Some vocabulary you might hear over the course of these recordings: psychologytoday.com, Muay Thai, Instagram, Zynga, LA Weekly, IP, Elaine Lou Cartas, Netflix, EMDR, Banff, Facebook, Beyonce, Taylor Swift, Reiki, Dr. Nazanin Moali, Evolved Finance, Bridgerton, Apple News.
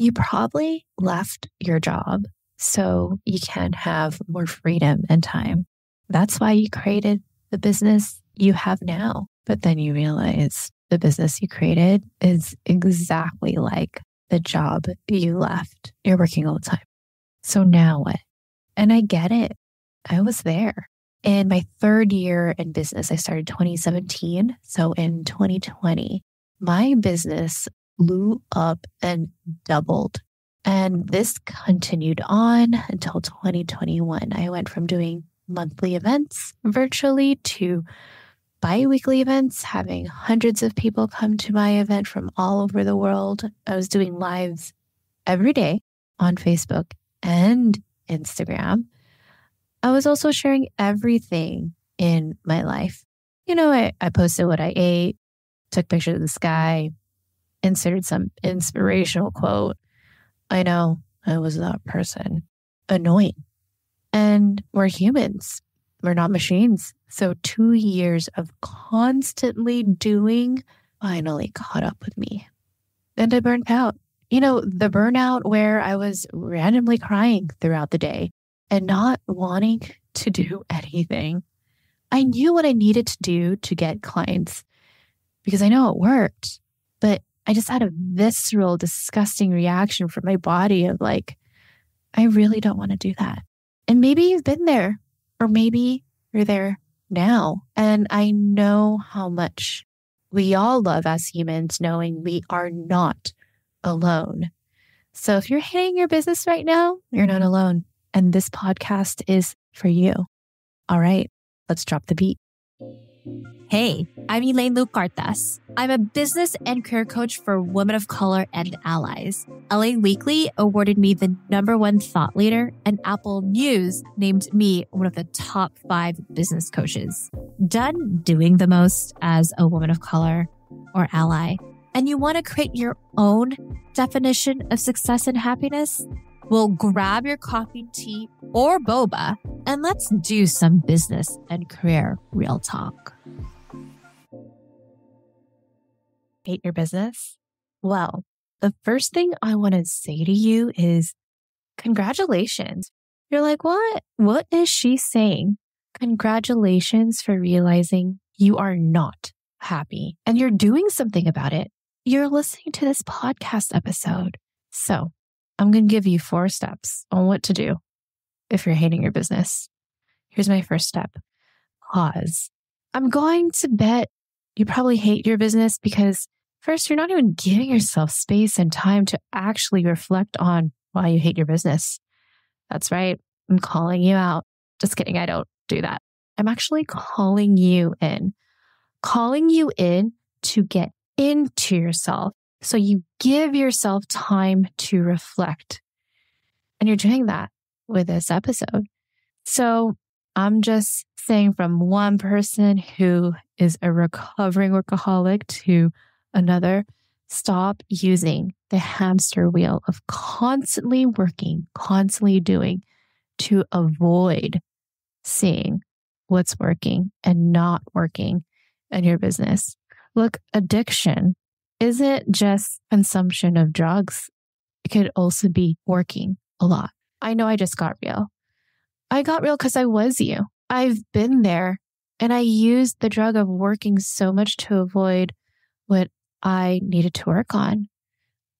you probably left your job so you can have more freedom and time. That's why you created the business you have now. But then you realize the business you created is exactly like the job you left. You're working all the time. So now what? And I get it. I was there. In my third year in business, I started 2017. So in 2020, my business blew up and doubled. And this continued on until 2021. I went from doing monthly events virtually to bi-weekly events, having hundreds of people come to my event from all over the world. I was doing lives every day on Facebook and Instagram. I was also sharing everything in my life. You know, I posted what I ate, took pictures of the sky, inserted some inspirational quote. I know I was that person. Annoying. And we're humans. We're not machines. So 2 years of constantly doing finally caught up with me. And I burnt out. You know, the burnout where I was randomly crying throughout the day and not wanting to do anything. I knew what I needed to do to get clients because I know it worked, but I just had a visceral, disgusting reaction from my body of like, I really don't want to do that. And maybe you've been there, or maybe you're there now. And I know how much we all love as humans, knowing we are not alone. So if you're hitting your business right now, you're not alone. And this podcast is for you. All right, let's drop the beat. Hey, I'm Elaine Lou Cartas. I'm a business and career coach for women of color and allies. LA Weekly awarded me the #1 thought leader, and Apple News named me one of the top 5 business coaches. Done doing the most as a woman of color or ally, and you want to create your own definition of success and happiness? We'll grab your coffee, tea, or boba, and let's do some business and career real talk. Hate your business? Well, the first thing I want to say to you is congratulations. You're like, what? What is she saying? Congratulations for realizing you are not happy and you're doing something about it. You're listening to this podcast episode. So, I'm going to give you 4 steps on what to do if you're hating your business. Here's my first step. Pause. I'm going to bet you probably hate your business because first, you're not even giving yourself space and time to actually reflect on why you hate your business. That's right. I'm calling you out. Just kidding. I don't do that. I'm actually calling you in to get into yourself. So you give yourself time to reflect. And you're doing that with this episode. So I'm just saying from one person who is a recovering workaholic to another, stop using the hamster wheel of constantly working, constantly doing to avoid seeing what's working and not working in your business. Look, addiction isn't just consumption of drugs. It could also be working a lot. I know I just got real. I got real because I was you. I've been there and I used the drug of working so much to avoid what I needed to work on.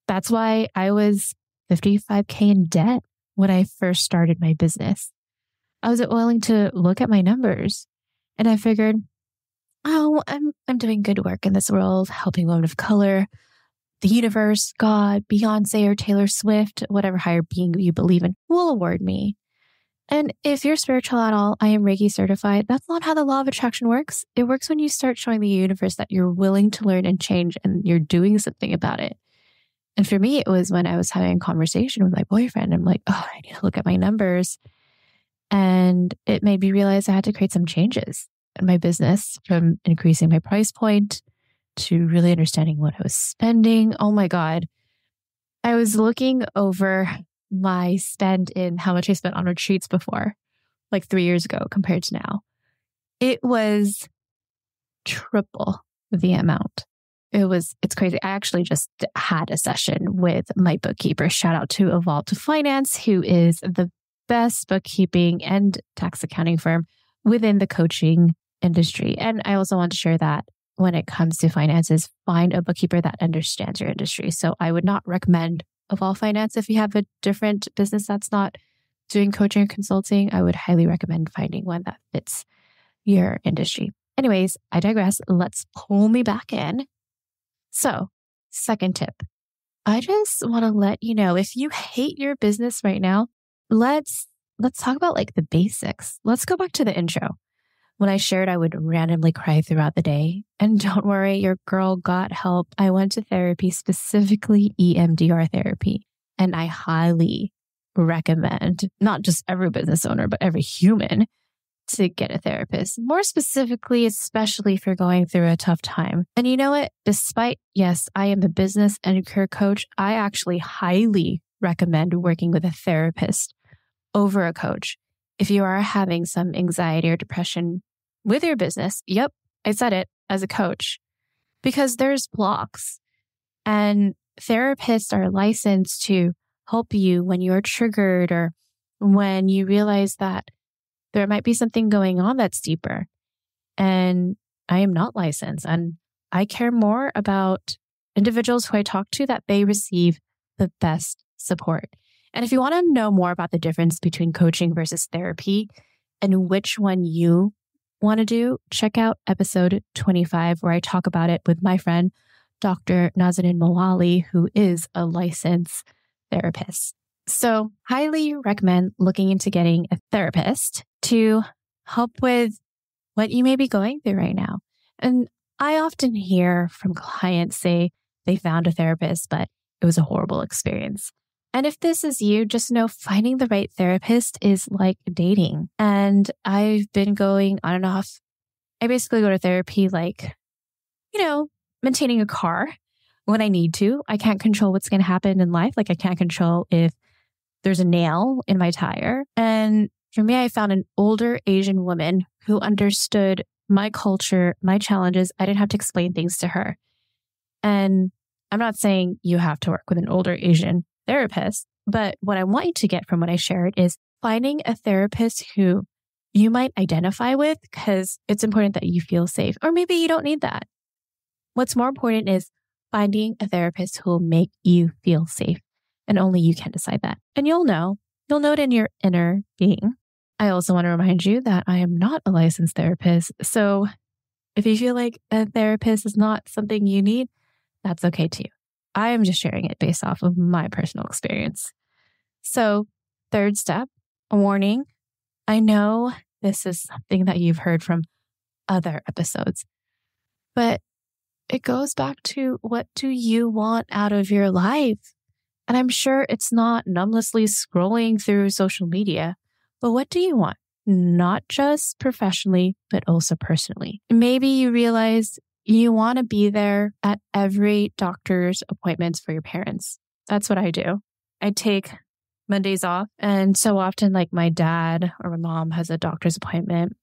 That's why I was $55,000 in debt when I first started my business. I wasn't willing to look at my numbers and I figured, oh, I'm doing good work in this world, helping women of color, the universe, God, Beyonce or Taylor Swift, whatever higher being you believe in will award me. And if you're spiritual at all, I am Reiki certified. That's not how the law of attraction works. It works when you start showing the universe that you're willing to learn and change and you're doing something about it. And for me, it was when I was having a conversation with my boyfriend. I'm like, oh, I need to look at my numbers. And it made me realize I had to create some changes in my business, from increasing my price point to really understanding what I was spending. Oh my God. I was looking over my spend in how much I spent on retreats before, like 3 years ago compared to now. It was triple the amount. It's crazy. I actually just had a session with my bookkeeper. Shout out to Evolved Finance, who is the best bookkeeping and tax accounting firm within the coaching industry. And I also want to share that when it comes to finances, find a bookkeeper that understands your industry. So I would not recommend Evolved Finance if you have a different business that's not doing coaching or consulting. I would highly recommend finding one that fits your industry. Anyways, I digress. Let's pull me back in. So, second tip, I just want to let you know, if you hate your business right now, let's talk about like the basics. Let's go back to the intro. When I shared, I would randomly cry throughout the day. And don't worry, your girl got help. I went to therapy, specifically EMDR therapy. And I highly recommend not just every business owner, but every human to get a therapist, more specifically, especially if you're going through a tough time. And you know what? Despite, yes, I am a business and career coach, I actually highly recommend working with a therapist over a coach. If you are having some anxiety or depression with your business, yep, I said it as a coach, because there's blocks and therapists are licensed to help you when you're triggered or when you realize that there might be something going on that's deeper. And I am not licensed. And I care more about individuals who I talk to that they receive the best support. And if you want to know more about the difference between coaching versus therapy and which one you want to do, check out episode 25, where I talk about it with my friend, Dr. Nazanin Moali, who is a licensed therapist. So highly recommend looking into getting a therapist to help with what you may be going through right now. And I often hear from clients say they found a therapist, but it was a horrible experience. And if this is you, just know finding the right therapist is like dating. And I've been going on and off. I basically go to therapy like, you know, maintaining a car when I need to. I can't control what's going to happen in life. Like I can't control if there's a nail in my tire. And for me, I found an older Asian woman who understood my culture, my challenges. I didn't have to explain things to her. And I'm not saying you have to work with an older Asian therapist, but what I want you to get from what I shared is finding a therapist who you might identify with, because it's important that you feel safe. Or maybe you don't need that. What's more important is finding a therapist who will make you feel safe. And only you can decide that. And you'll know it in your inner being. I also want to remind you that I am not a licensed therapist. So if you feel like a therapist is not something you need, that's okay too. I am just sharing it based off of my personal experience. So third step, a warning. I know this is something that you've heard from other episodes, but it goes back to, what do you want out of your life? And I'm sure it's not numbnessly scrolling through social media, but what do you want? Not just professionally, but also personally. Maybe you realize you want to be there at every doctor's appointments for your parents. That's what I do. I take Mondays off. And so often, like my dad or my mom has a doctor's appointment,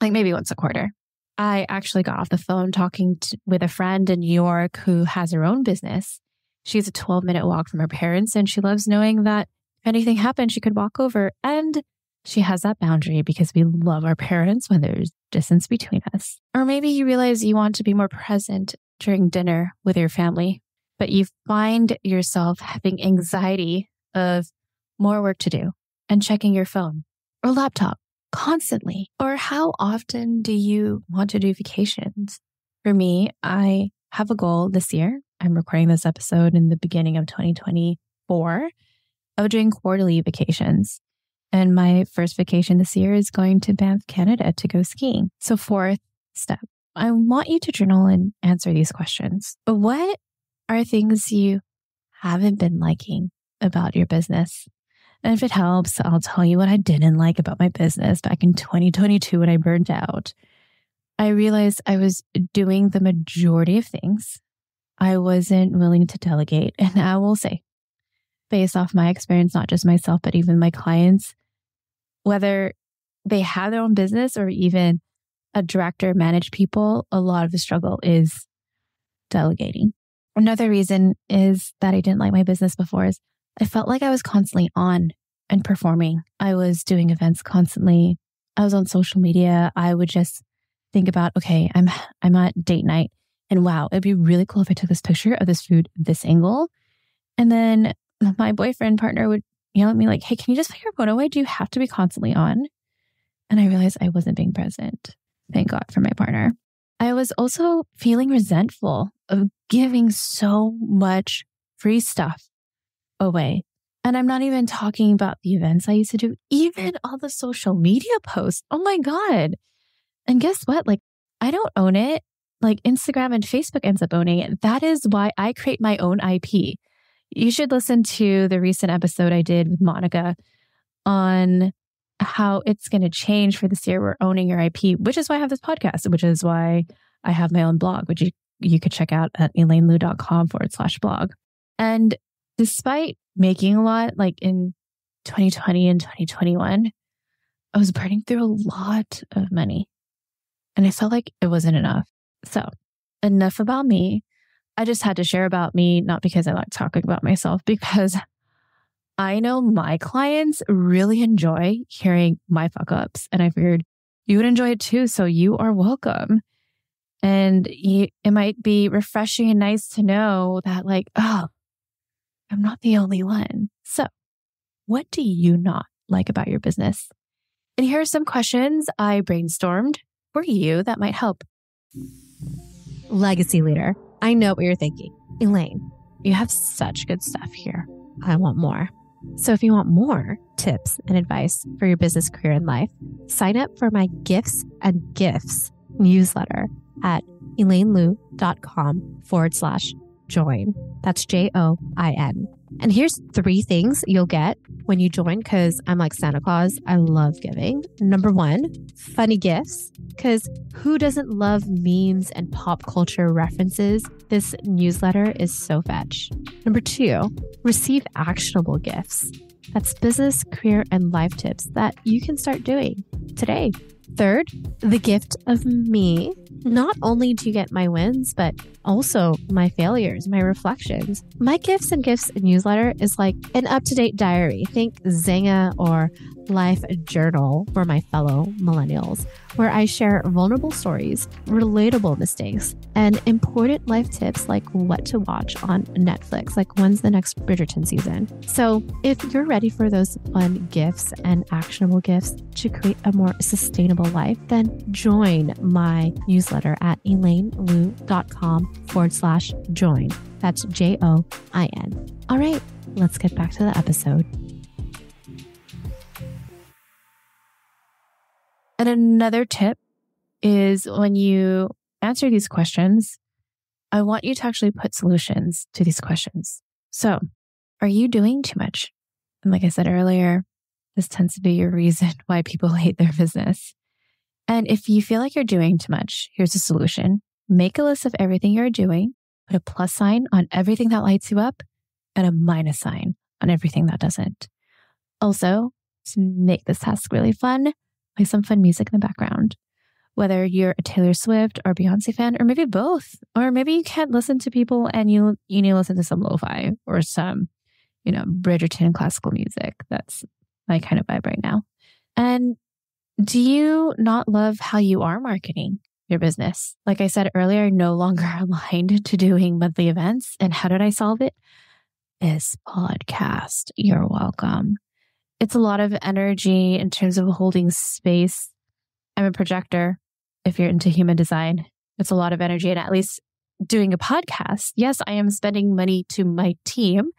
like maybe once a quarter. I actually got off the phone talking with a friend in New York who has her own business. She's a 12-minute walk from her parents, and she loves knowing that if anything happened, she could walk over. And she has that boundary because we love our parents when there's distance between us. Or maybe you realize you want to be more present during dinner with your family, but you find yourself having anxiety of more work to do and checking your phone or laptop constantly. Or how often do you want to do vacations? For me, I have a goal this year. I'm recording this episode in the beginning of 2024 of doing quarterly vacations. And my first vacation this year is going to Banff, Canada to go skiing. So fourth step, I want you to journal and answer these questions. What are things you haven't been liking about your business? And if it helps, I'll tell you what I didn't like about my business back in 2022 when I burned out. I realized I was doing the majority of things. I wasn't willing to delegate. And I will say, based off my experience, not just myself, but even my clients, whether they have their own business or even a director manage people, a lot of the struggle is delegating. Another reason is that I didn't like my business before is I felt like I was constantly on and performing. I was doing events constantly. I was on social media. I would just think about, okay, I'm at date night and wow, it'd be really cool if I took this picture of this food, this angle. And then my boyfriend partner would yell at me like, hey, can you just put your phone away? Do you have to be constantly on? And I realized I wasn't being present. Thank God for my partner. I was also feeling resentful of giving so much free stuff away. And I'm not even talking about the events I used to do, even all the social media posts. Oh my God. And guess what? Like, I don't own it. Like Instagram and Facebook ends up owning it. That is why I create my own IP. You should listen to the recent episode I did with Monica on how it's going to change for this year. We're owning your IP, which is why I have this podcast, which is why I have my own blog, which you could check out at elainelou.com/blog. And despite making a lot, like in 2020 and 2021, I was burning through a lot of money and I felt like it wasn't enough. So enough about me. I just had to share about me, not because I like talking about myself, because I know my clients really enjoy hearing my fuck ups. And I figured you would enjoy it too. So you are welcome. And it might be refreshing and nice to know that like, oh, I'm not the only one. So what do you not like about your business? And here are some questions I brainstormed for you that might help. Legacy leader. I know what you're thinking. Elaine, you have such good stuff here. I want more. So if you want more tips and advice for your business, career, and life, sign up for my Gifts and Gifts newsletter at elainelou.com/join. That's JOIN. And here's 3 things you'll get when you join, because I'm like Santa Claus. I love giving. Number 1, funny gifts, because who doesn't love memes and pop culture references? This newsletter is so fetch. Number 2, receive actionable gifts. That's business, career, and life tips that you can start doing today. 3rd, the gift of me. Not only do you get my wins, but also my failures, my reflections. My Gifts and Gifts newsletter is like an up-to-date diary. Think Zynga or Life Journal for my fellow millennials, where I share vulnerable stories, relatable mistakes, and important life tips like what to watch on Netflix, like when's the next Bridgerton season. So if you're ready for those fun gifts and actionable gifts to create a more sustainable life, then join my newsletter at elainelou.com/join. That's JOIN. All right, let's get back to the episode. And another tip is when you answer these questions, I want you to actually put solutions to these questions. So are you doing too much? And like I said earlier, this tends to be your reason why people hate their business. And if you feel like you're doing too much, here's a solution. Make a list of everything you're doing, put a plus sign on everything that lights you up and a minus sign on everything that doesn't. Also, to make this task really fun, play some fun music in the background, whether you're a Taylor Swift or Beyonce fan, or maybe both, or maybe you can't listen to people and you need to listen to some lo-fi or some, Bridgerton classical music. That's my kind of vibe right now. And do you not love how you are marketing your business? Like I said earlier, no longer aligned to doing monthly events. And how did I solve it? This podcast. You're welcome. It's a lot of energy in terms of holding space. I'm a projector. If you're into human design, it's a lot of energy. And at least doing a podcast, yes, I am spending money to my team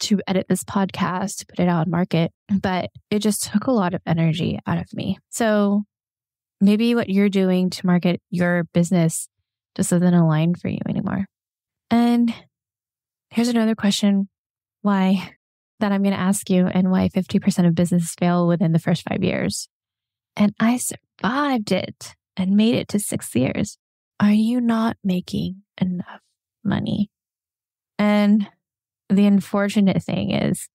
to edit this podcast, to put it out on market, but it just took a lot of energy out of me. So maybe what you're doing to market your business just doesn't align for you anymore. And here's another question. Why? That I'm going to ask you, and why 50% of businesses fail within the first 5 years. And I survived it and made it to 6 years. Are you not making enough money? And the unfortunate thing is,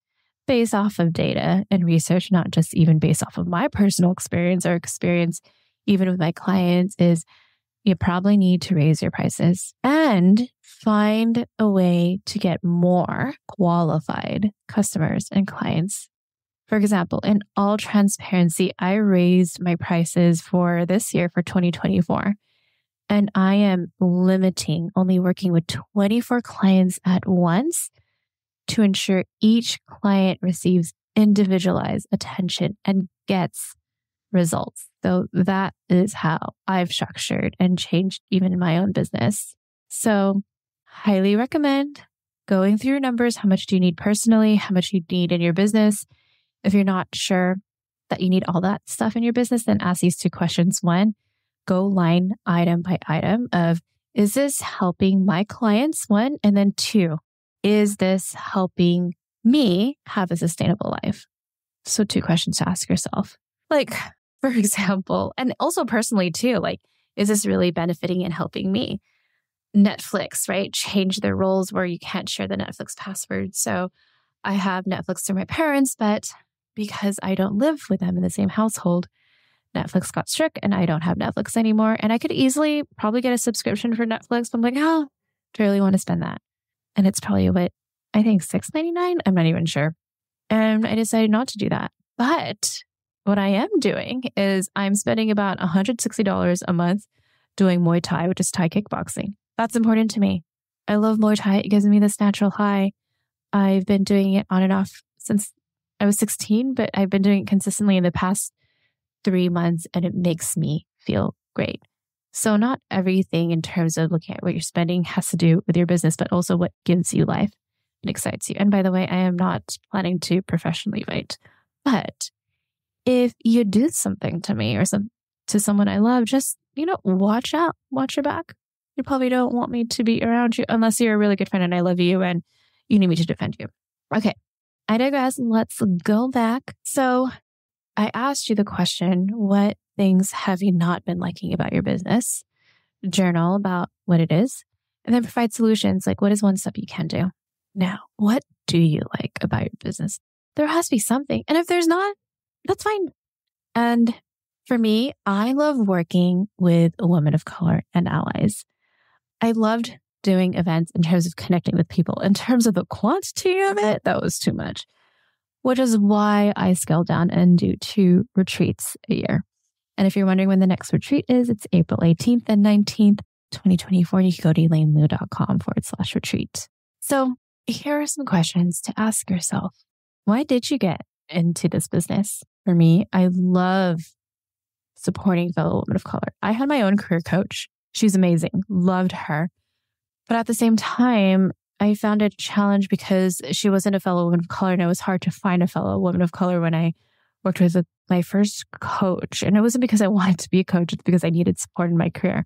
based off of data and research, not just even based off of my personal experience or experience even with my clients, is you probably need to raise your prices. And find a way to get more qualified customers and clients. For example, in all transparency, I raised my prices for this year for 2024, and I am limiting only working with 24 clients at once to ensure each client receives individualized attention and gets results. So that is how I've structured and changed even in my own business. So highly recommend going through your numbers. How much do you need personally? How much you need in your business? If you're not sure that you need all that stuff in your business, then ask these two questions. One, go line item by item of, is this helping my clients? One, and then two, is this helping me have a sustainable life? So two questions to ask yourself. Like, for example, and also personally too, like, is this really benefiting and helping me? Netflix, right? Change their roles where you can't share the Netflix password. So I have Netflix through my parents, but because I don't live with them in the same household, Netflix got strict and I don't have Netflix anymore. And I could easily probably get a subscription for Netflix, but I'm like, oh, do I really want to spend that? And it's probably what, I think $6.99? I'm not even sure. And I decided not to do that. But what I am doing is I'm spending about $160 a month doing Muay Thai, which is Thai kickboxing. That's important to me. I love Muay Thai. It gives me this natural high. I've been doing it on and off since I was 16, but I've been doing it consistently in the past 3 months, and it makes me feel great. So not everything in terms of looking at what you're spending has to do with your business, but also what gives you life and excites you. And by the way, I am not planning to professionally fight, but if you do something to me or to someone I love, just, you know, watch out, watch your back. You probably don't want me to be around you unless you're a really good friend and I love you and you need me to defend you. Okay, I digress. Let's go back. So I asked you the question, what things have you not been liking about your business? Journal about what it is, and then provide solutions. Like, what is one step you can do? Now, what do you like about your business? There has to be something. And if there's not, that's fine. And for me, I love working with women of color and allies. I loved doing events in terms of connecting with people. In terms of the quantity of it, that was too much, which is why I scaled down and do 2 retreats a year. And if you're wondering when the next retreat is, it's April 18th and 19th, 2024. You can go to elainelou.com/retreat. So here are some questions to ask yourself. Why did you get into this business? For me, I love supporting fellow women of color. I had my own career coach. She's amazing. Loved her. But at the same time, I found it a challenge because she wasn't a fellow woman of color, and it was hard to find a fellow woman of color when I worked with my first coach. And it wasn't because I wanted to be a coach, it's because I needed support in my career.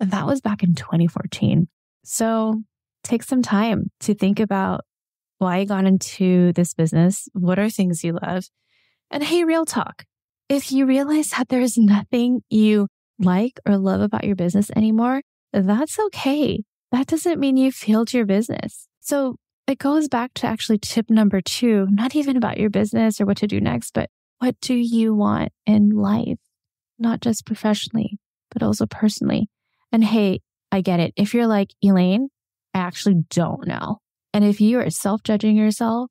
And that was back in 2014. So take some time to think about why you got into this business. What are things you love? And hey, real talk. If you realize that there is nothing you like or love about your business anymore, that's okay. That doesn't mean you failed your business. So it goes back to actually tip number 2, not even about your business or what to do next, but what do you want in life? Not just professionally, but also personally. And hey, I get it. If you're like, Elaine, I actually don't know. And if you are self-judging yourself,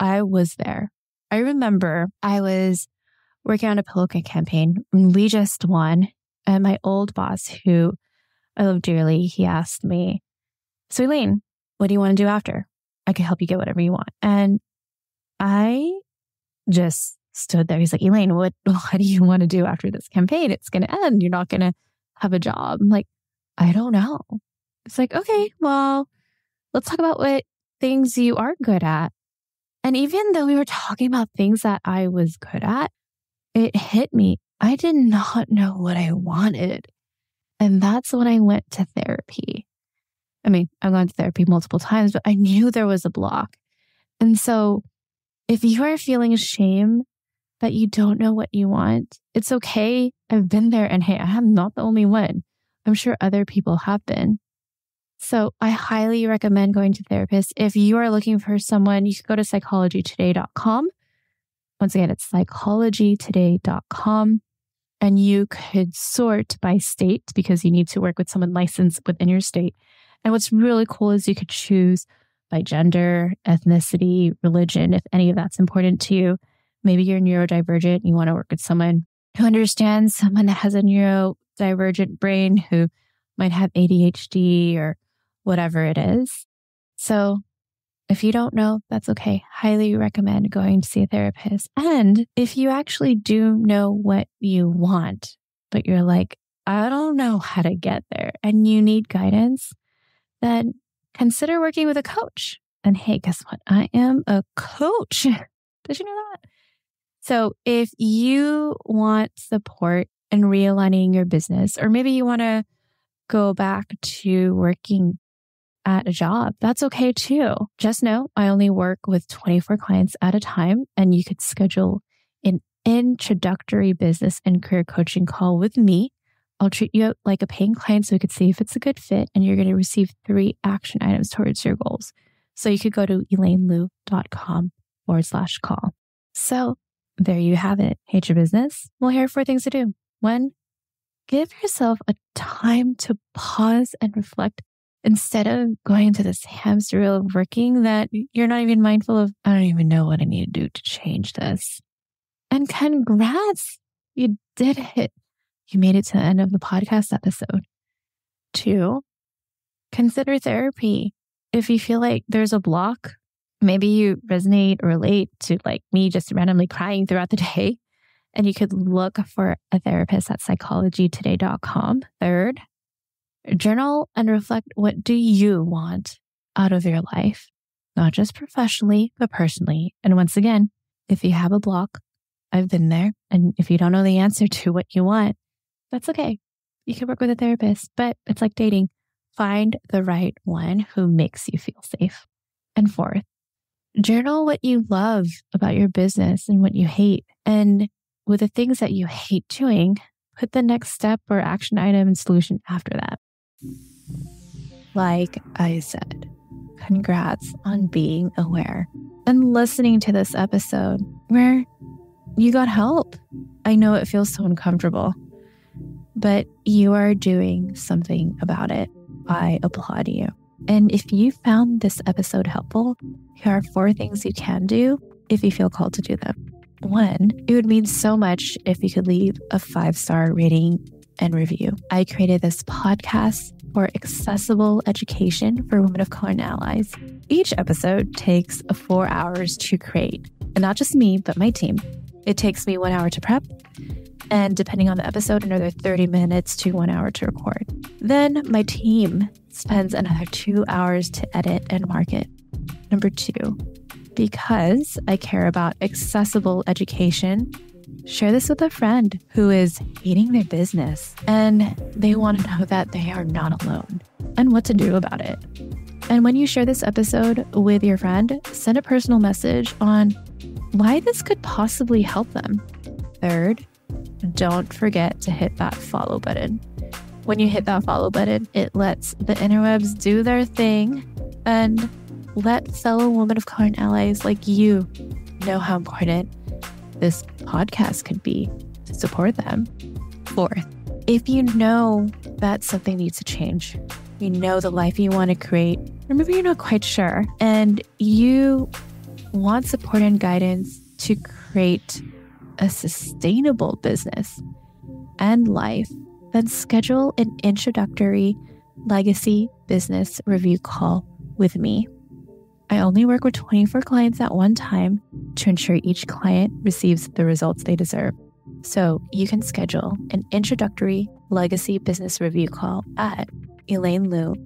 I was there. I remember I was working on a Pillow campaign and we just won. And my old boss, who I love dearly, he asked me, so Elaine, what do you want to do after? I can help you get whatever you want. And I just stood there. He's like, Elaine, what do you want to do after this campaign? It's going to end. You're not going to have a job. I'm like, I don't know. It's like, okay, well, let's talk about what things you are good at. And even though we were talking about things that I was good at, it hit me. I did not know what I wanted. And that's when I went to therapy. I mean, I've gone to therapy multiple times, but I knew there was a block. And so if you are feeling shame that you don't know what you want, it's okay. I've been there, and hey, I am not the only one. I'm sure other people have been. So I highly recommend going to therapists. If you are looking for someone, you can go to psychologytoday.com. Once again, it's psychologytoday.com. And you could sort by state because you need to work with someone licensed within your state. And what's really cool is you could choose by gender, ethnicity, religion, if any of that's important to you. Maybe you're neurodivergent, you want to work with someone who understands someone that has a neurodivergent brain who might have ADHD or whatever it is. So if you don't know, that's okay. Highly recommend going to see a therapist. And if you actually do know what you want, but you're like, I don't know how to get there and you need guidance, then consider working with a coach. And hey, guess what? I am a coach. Did you know that? So if you want support in realigning your business, or maybe you want to go back to working at a job, that's okay too. Just know I only work with 24 clients at a time, and you could schedule an introductory business and career coaching call with me. I'll treat you like a paying client so we could see if it's a good fit, and you're going to receive 3 action items towards your goals. So you could go to elainelou.com/call. So there you have it. Hate your business? Well, here are 4 things to do. 1, give yourself a time to pause and reflect instead of going into this hamster wheel of working that you're not even mindful of. I don't even know what I need to do to change this. And congrats, you did it. You made it to the end of the podcast episode. 2, consider therapy. If you feel like there's a block, maybe you resonate or relate to like me just randomly crying throughout the day, and you could look for a therapist at psychologytoday.com. 3rd, journal and reflect what do you want out of your life, not just professionally, but personally. And once again, if you have a block, I've been there. And if you don't know the answer to what you want, that's okay. You can work with a therapist, but it's like dating. Find the right one who makes you feel safe. And 4th, journal what you love about your business and what you hate. And with the things that you hate doing, put the next step or action item and solution after that. Like I said, congrats on being aware and listening to this episode where you got help. I know it feels so uncomfortable, but you are doing something about it. I applaud you. And if you found this episode helpful, here are 4 things you can do if you feel called to do them. 1, it would mean so much if you could leave a 5-star rating and review. I created this podcast for accessible education for women of color and allies. Each episode takes 4 hours to create, and not just me, but my team. It takes me 1 hour to prep, and depending on the episode, another 30 minutes to 1 hour to record. Then my team spends another 2 hours to edit and market. 2, because I care about accessible education, share this with a friend who is hating their business and they want to know that they are not alone and what to do about it. And when you share this episode with your friend, send a personal message on why this could possibly help them. 3rd, don't forget to hit that follow button. When you hit that follow button, it lets the interwebs do their thing and let fellow women of color and allies like you know how important this podcast could be to support them. 4th, if you know that something needs to change, you know the life you want to create, or maybe you're not quite sure, and you want support and guidance to create a sustainable business and life, then schedule an introductory legacy business review call with me. I only work with 24 clients at one time to ensure each client receives the results they deserve. So you can schedule an introductory legacy business review call at elainelou.com/call.